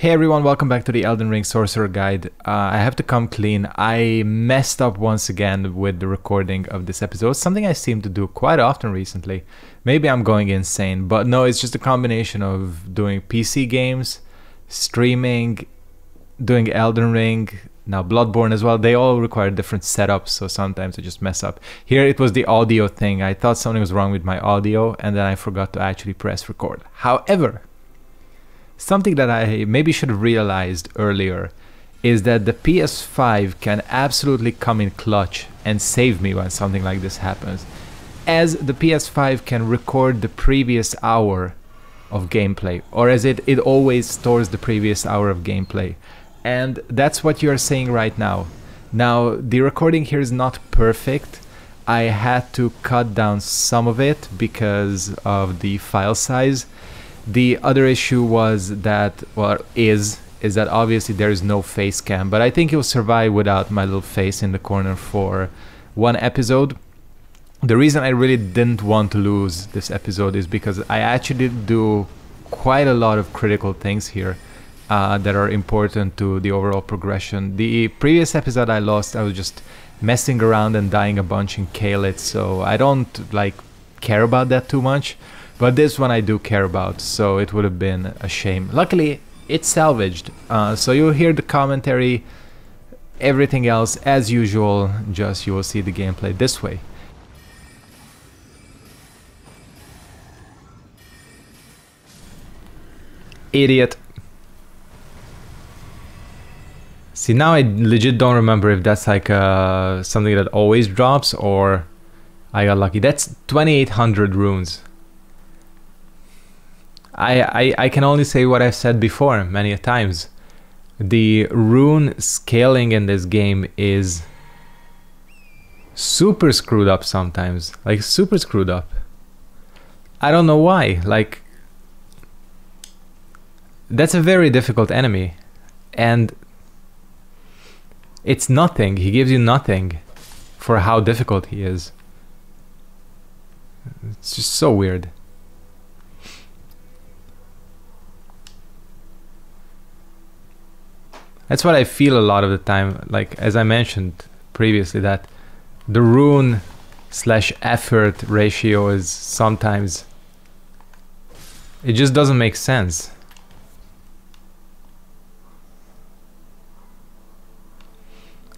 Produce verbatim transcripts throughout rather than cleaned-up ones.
Hey everyone, welcome back to the Elden Ring Sorcerer Guide. Uh, I have to come clean. I messed up once again with the recording of this episode, something I seem to do quite often recently. Maybe I'm going insane, but no, it's just a combination of doing P C games, streaming, doing Elden Ring, now Bloodborne as well. They all require different setups, so sometimes I just mess up. Here it was the audio thing. I thought something was wrong with my audio, and then I forgot to actually press record. However, something that I maybe should have realized earlier is that the P S five can absolutely come in clutch and save me when something like this happens, as the P S five can record the previous hour of gameplay, or as it, it always stores the previous hour of gameplay. And that's what you're saying right now. Now, the recording here is not perfect. I had to cut down some of it because of the file size. The other issue was that, well, is, is that obviously there is no face cam, but I think you'll survive without my little face in the corner for one episode. The reason I really didn't want to lose this episode is because I actually do quite a lot of critical things here uh, that are important to the overall progression. The previous episode I lost, I was just messing around and dying a bunch in Kaelit, so I don't, like, care about that too much. But this one I do care about, so it would have been a shame. Luckily, it's salvaged, uh, so you'll hear the commentary, everything else as usual, just you will see the gameplay this way. Idiot. See, now I legit don't remember if that's like uh, something that always drops or I got lucky. That's twenty-eight hundred runes. I, I can only say what I've said before many a times. The rune scaling in this game is super screwed up sometimes. Like, super screwed up. I don't know why. Like, that's a very difficult enemy. And it's nothing. He gives you nothing for how difficult he is. It's just so weird. That's what I feel a lot of the time, like, as I mentioned previously, that the rune slash effort ratio is sometimes... it just doesn't make sense.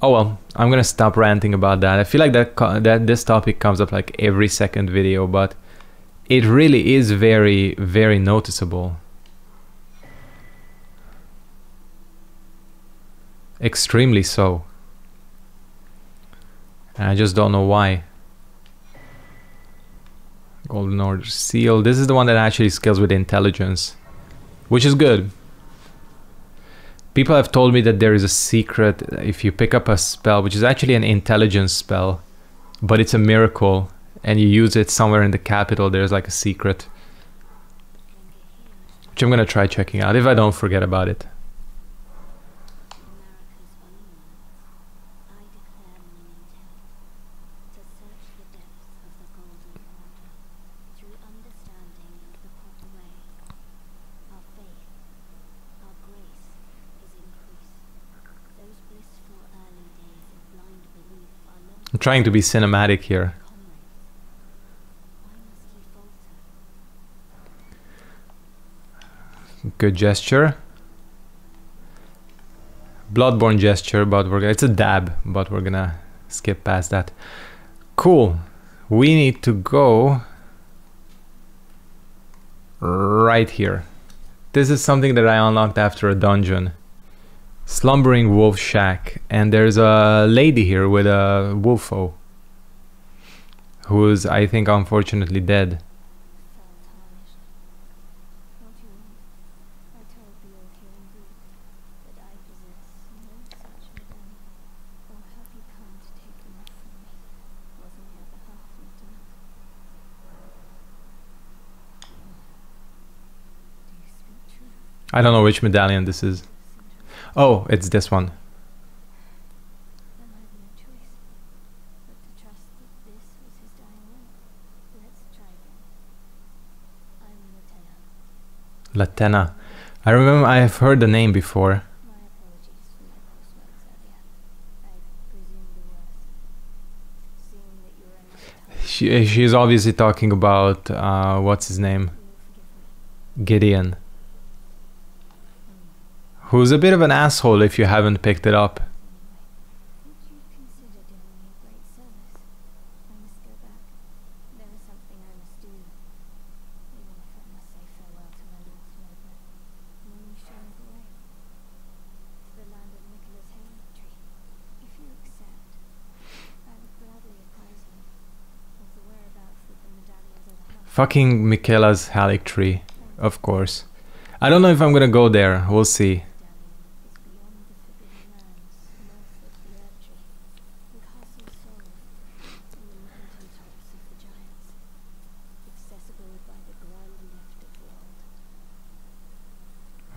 Oh well, I'm gonna stop ranting about that. I feel like that, that this topic comes up like every second video, but it really is very, very noticeable. Extremely so. And I just don't know why. Golden Order Seal. This is the one that actually scales with intelligence, which is good. People have told me that there is a secret if you pick up a spell, which is actually an intelligence spell, but it's a miracle, and you use it somewhere in the capital. There's like a secret, which I'm gonna try checking out if I don't forget about it. I'm trying to be cinematic here. Good gesture. Bloodborne gesture, but we're gonna, it's a dab, but we're gonna skip past that. Cool. We need to go right here. This is something that I unlocked after a dungeon. Slumbering Wolf Shack, and there's a lady here with a wolfo, who's, I think, unfortunately dead. I don't know which medallion this is. Oh, it's this one. Latenna. I remember I have heard the name before. She she's obviously talking about uh, what's his name, Gideon, who's a bit of an asshole if you haven't picked it up. Fucking Michaela's Halic Tree, of course. I don't know if I'm gonna go there, we'll see.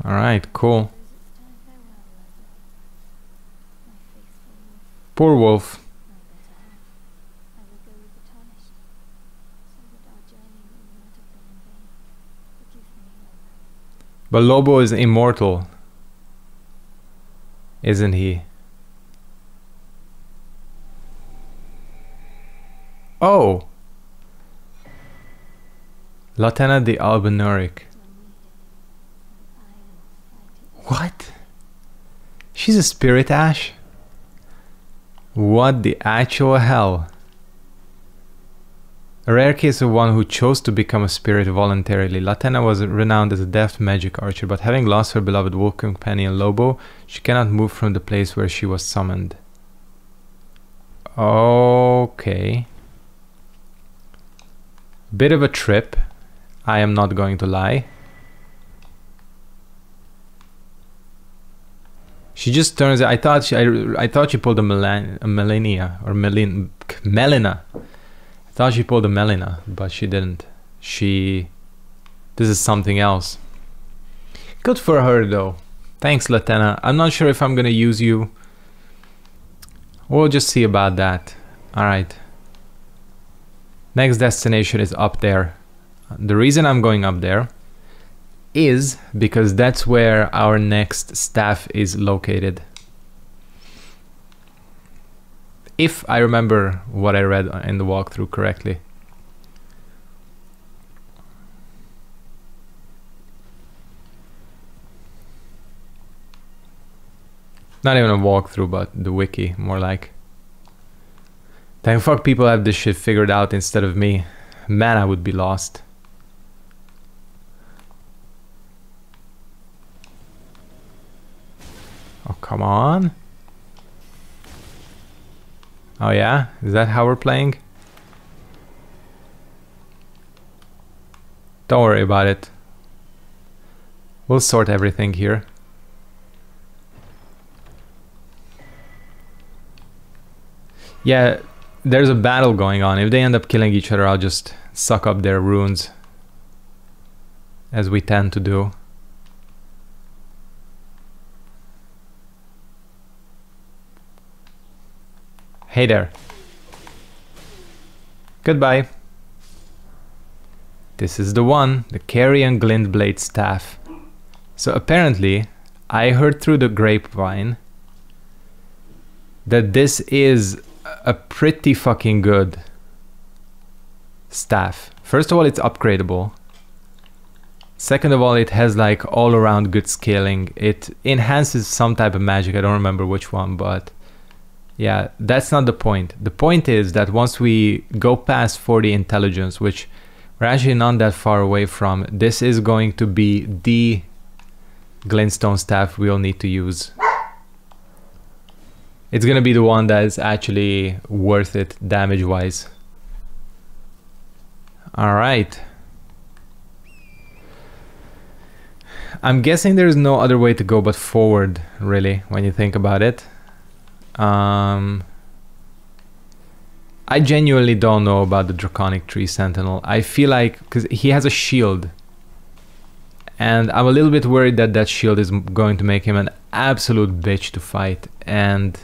Alright, cool. Poor wolf. But Lobo is immortal, isn't he? Oh! Latenna the Albinauric. What? She's a spirit ash? What the actual hell? A rare case of one who chose to become a spirit voluntarily. Latenna was renowned as a deft magic archer, but having lost her beloved wolf companion Lobo, she cannot move from the place where she was summoned. Okay. Bit of a trip, I am not going to lie. She just turns. I thought she. I, I thought she pulled a, Melan, a Melina or Melin, Melina. I thought she pulled a Melina, but she didn't. She... This is something else. Good for her though. Thanks, Latenna. I'm not sure if I'm gonna use you. We'll just see about that. Alright. Next destination is up there. The reason I'm going up there is because that's where our next staff is located. If I remember what I read in the walkthrough correctly. Not even a walkthrough, but the wiki, more like. Thank fuck people have this shit figured out instead of me. Man, I would be lost. Oh, come on. Oh yeah? Is that how we're playing? Don't worry about it. We'll sort everything here. Yeah, there's a battle going on. If they end up killing each other, I'll just suck up their runes. As we tend to do. Hey there. Goodbye. This is the one, the Carrion Glintblade Staff. So apparently, I heard through the grapevine that this is a pretty fucking good staff. First of all, it's upgradable. Second of all, it has like all around good scaling. It enhances some type of magic, I don't remember which one, but... Yeah, that's not the point. The point is that once we go past forty intelligence, which we're actually not that far away from, this is going to be the Glintstone staff we'll need to use. It's gonna be the one that is actually worth it damage-wise. Alright. I'm guessing there's no other way to go but forward, really, when you think about it. Um, I genuinely don't know about the Draconic Tree Sentinel. I feel like, because he has a shield. And I'm a little bit worried that that shield is going to make him an absolute bitch to fight. And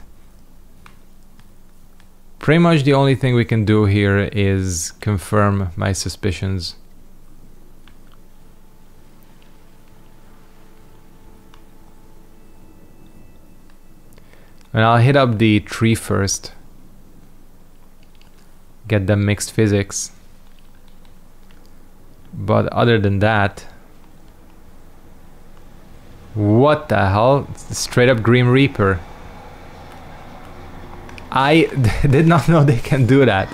pretty much the only thing we can do here is confirm my suspicions. And I'll hit up the tree first. Get them mixed physics. But other than that... What the hell? Straight up Grim Reaper. I did not know they can do that.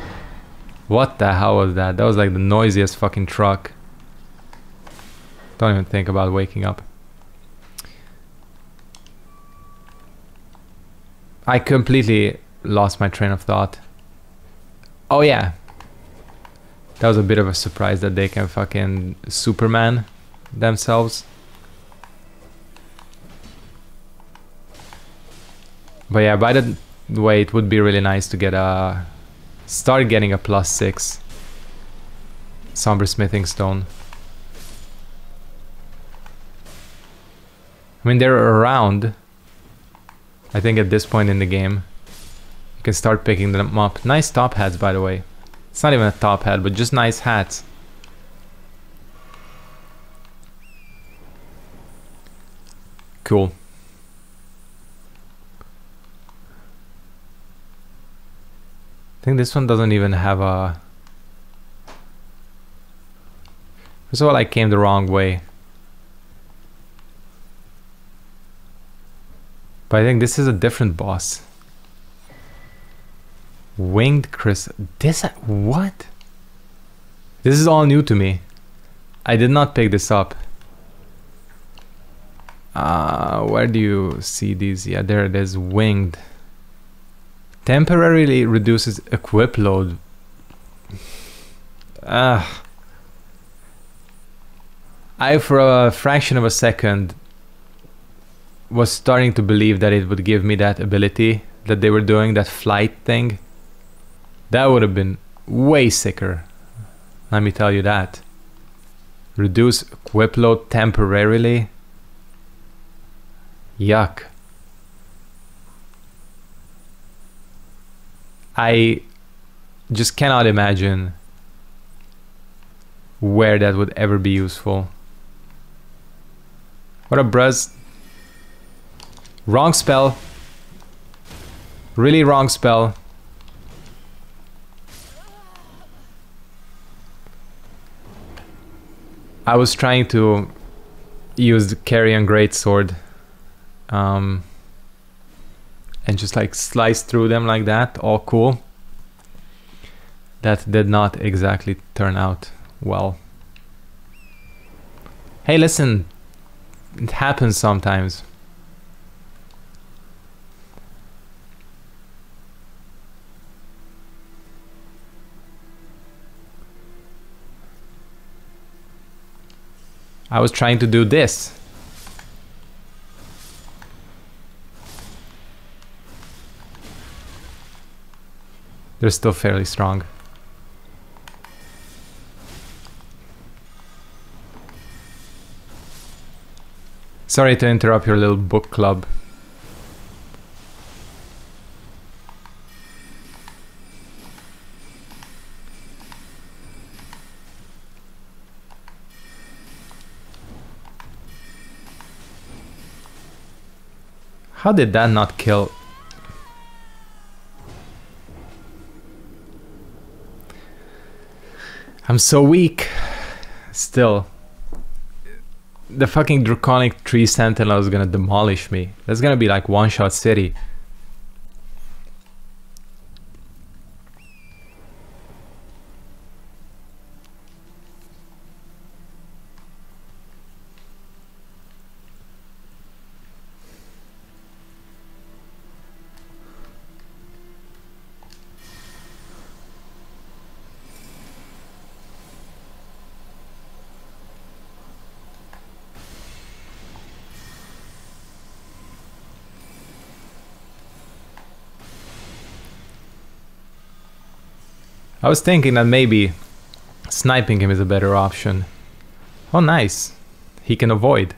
What the hell was that? That was like the noisiest fucking truck. Don't even think about waking up. I completely lost my train of thought. Oh yeah. That was a bit of a surprise that they can fucking Superman themselves. But yeah, by the way, it would be really nice to get a... Start getting a plus six. Somber Smithing Stone. I mean, they're around. I think at this point in the game, you can start picking them up. Nice top hats, by the way. It's not even a top hat, but just nice hats. Cool. I think this one doesn't even have a... First of all, I came the wrong way. But I think this is a different boss. Winged Chris... This... What? This is all new to me. I did not pick this up. Uh, where do you see these? Yeah, there it is. Winged. Temporarily reduces equip load. Ah, I for a fraction of a second was starting to believe that it would give me that ability that they were doing, that flight thing. That would have been way sicker, let me tell you that. Reduce equip load temporarily. Yuck. I just cannot imagine where that would ever be useful. What up, bruz? Wrong spell. Really wrong spell. I was trying to use the Carian Greatsword. Um... and just like slice through them like that, all cool. That did not exactly turn out well. Hey, listen, it happens sometimes. I was trying to do this. They're still fairly strong. Sorry to interrupt your little book club. How did that not kill? I'm so weak. Still. The fucking Draconic Tree Sentinel is gonna demolish me. That's gonna be like one shot city. I was thinking that maybe sniping him is a better option. Oh, nice. He can avoid.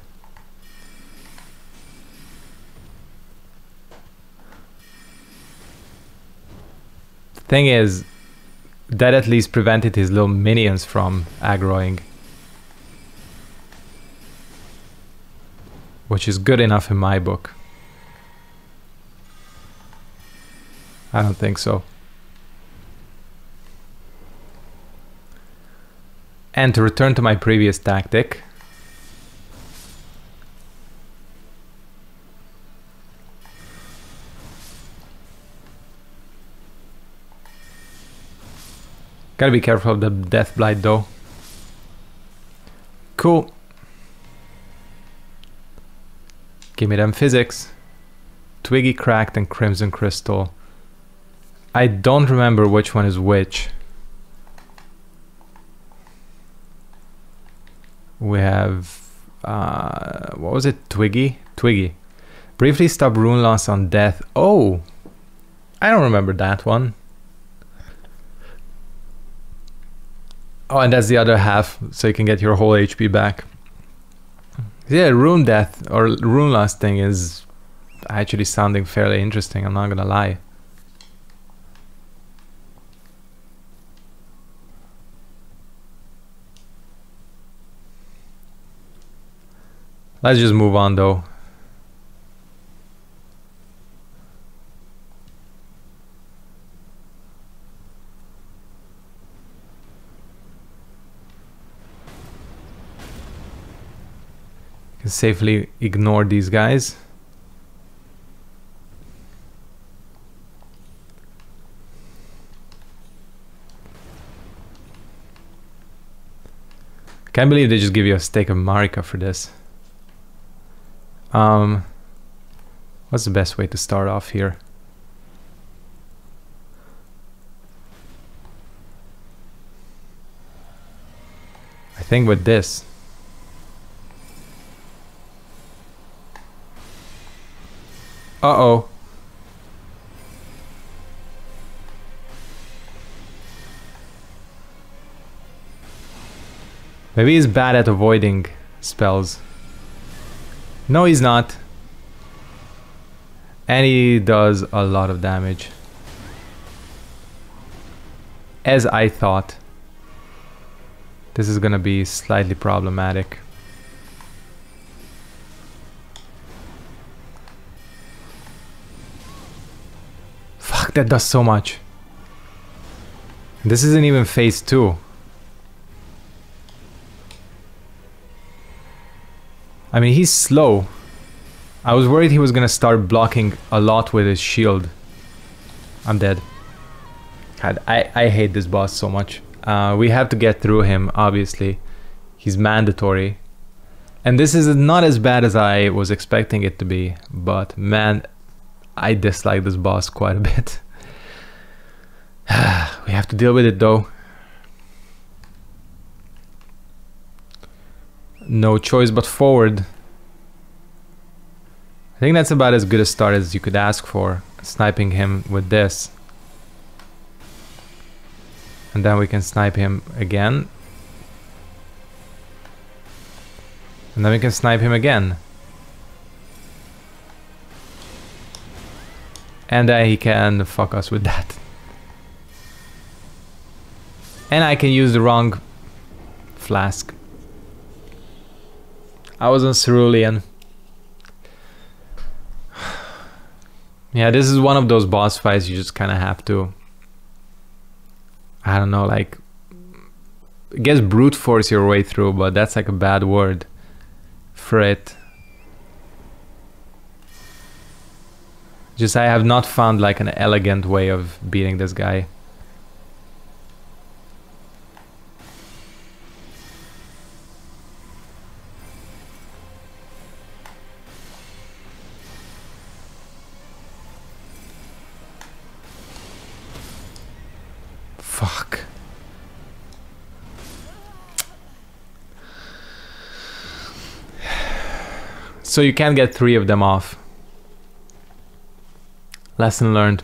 The thing is, that at least prevented his little minions from aggroing. Which is good enough in my book. I don't think so. And to return to my previous tactic, gotta be careful of the death blight though. Cool. Give me them physics. Twiggy Cracked and Crimson Crystal. I don't remember which one is which. We have... Uh, what was it? Twiggy? Twiggy. Briefly stop rune loss on death. Oh! I don't remember that one. Oh, and that's the other half, so you can get your whole H P back. Yeah, rune death or rune loss thing is actually sounding fairly interesting, I'm not gonna lie. Let's just move on though. You can safely ignore these guys. Can't believe they just give you a stake of Marika for this. Um, what's the best way to start off here? I think with this. Uh-oh. Maybe he's bad at avoiding spells. No, he's not. And he does a lot of damage. As I thought. This is gonna be slightly problematic. Fuck, that does so much. This isn't even phase two. I mean, he's slow. I was worried he was gonna start blocking a lot with his shield. I'm dead. God, I, I hate this boss so much. Uh, we have to get through him, obviously. He's mandatory. And this is not as bad as I was expecting it to be, but man, I dislike this boss quite a bit. We have to deal with it though. No choice but forward. I think that's about as good a start as you could ask for, sniping him with this. And then we can snipe him again. And then we can snipe him again. And then he can fuck us with that. And I can use the wrong flask. I was on Cerulean. Yeah, this is one of those boss fights you just kind of have to... I don't know, like... I guess brute force your way through, but that's like a bad word for it. Just I have not found like an elegant way of beating this guy. Fuck. So you can't get three of them off. Lesson learned.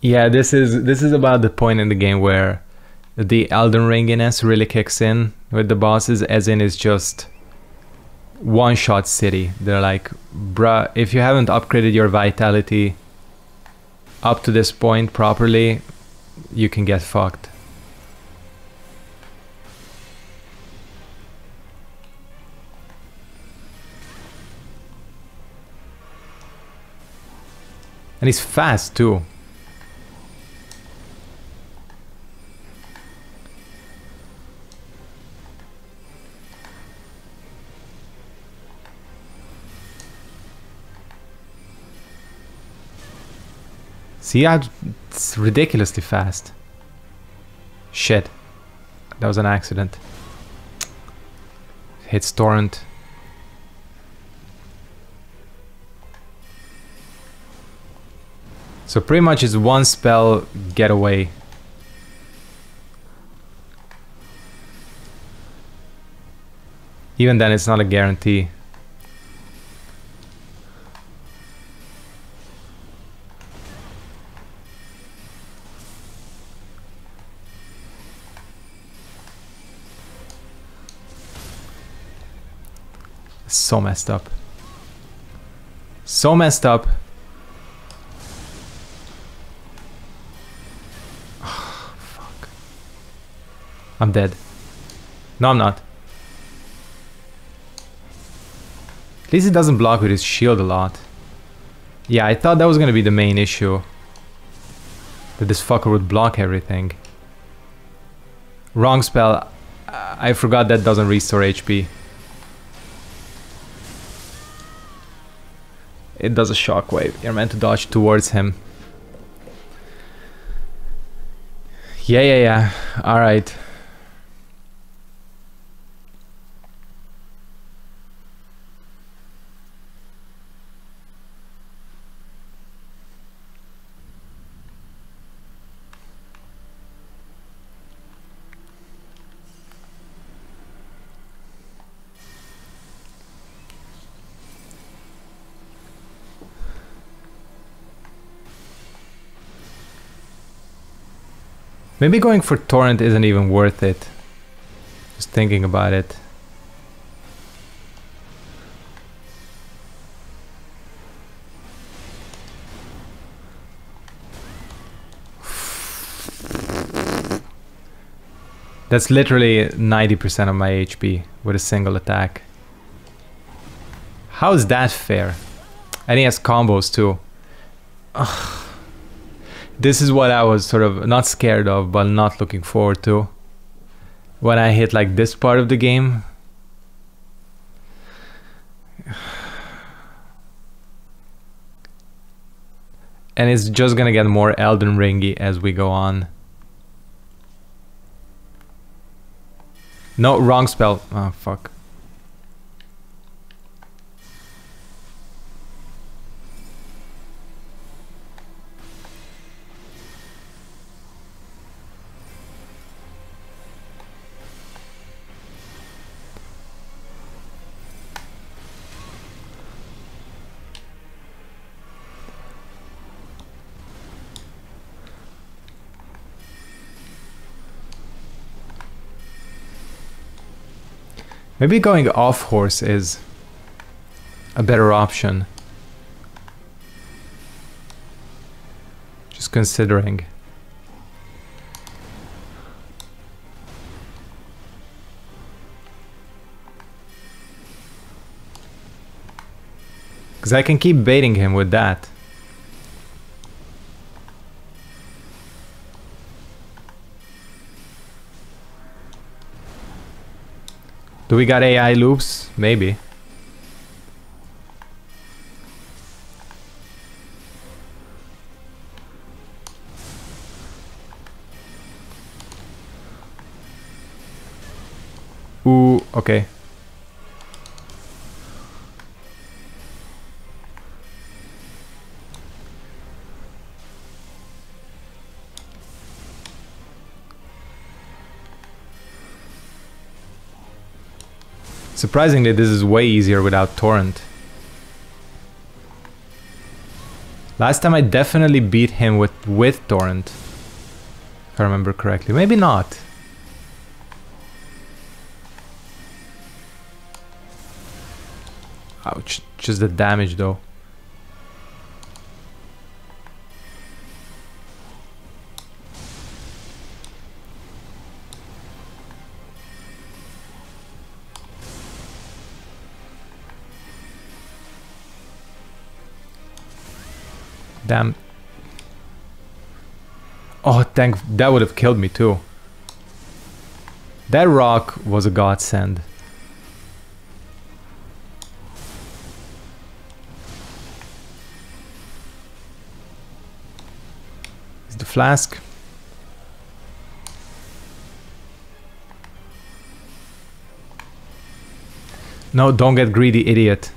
Yeah, this is this is about the point in the game where the Elden Ringiness really kicks in with the bosses, as in it's just one-shot city. They're like, bruh, if you haven't upgraded your vitality up to this point properly, you can get fucked. And he's fast too. See, it's ridiculously fast. Shit. That was an accident. Hits Torrent. So pretty much it's one spell getaway. Even then it's not a guarantee. So messed up. So messed up. Oh, fuck. I'm dead. No, I'm not. At least it doesn't block with his shield a lot. Yeah, I thought that was gonna be the main issue. That this fucker would block everything. Wrong spell. I forgot that doesn't restore H P. It does a shockwave. You're meant to dodge towards him. Yeah, yeah, yeah. All right. Maybe going for Torrent isn't even worth it. Just thinking about it. That's literally ninety percent of my H P with a single attack. How is that fair? And he has combos too. Ugh. This is what I was sort of not scared of, but not looking forward to. When I hit like this part of the game. And it's just gonna get more Elden Ringy as we go on. No, wrong spell. Oh, fuck. Maybe going off horse is a better option. Just considering. Because I can keep baiting him with that. Do we got A I loops? Maybe. Ooh, okay. Surprisingly, this is way easier without Torrent. Last time I definitely beat him with, with Torrent. If I remember correctly. Maybe not. Ouch. Just the damage though. Damn. Oh, thank, that would have killed me too. That rock was a godsend. Is the flask? No, don't get greedy, idiot.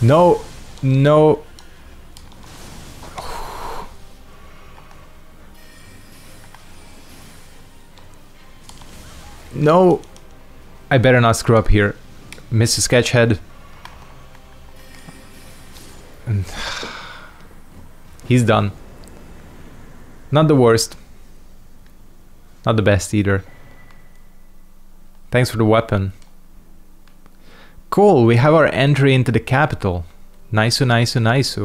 No, no. No, I better not screw up here. Mister Sketchhead. And he's done. Not the worst. Not the best either. Thanks for the weapon. Cool, we have our entry into the capital. Nice, nice, nice.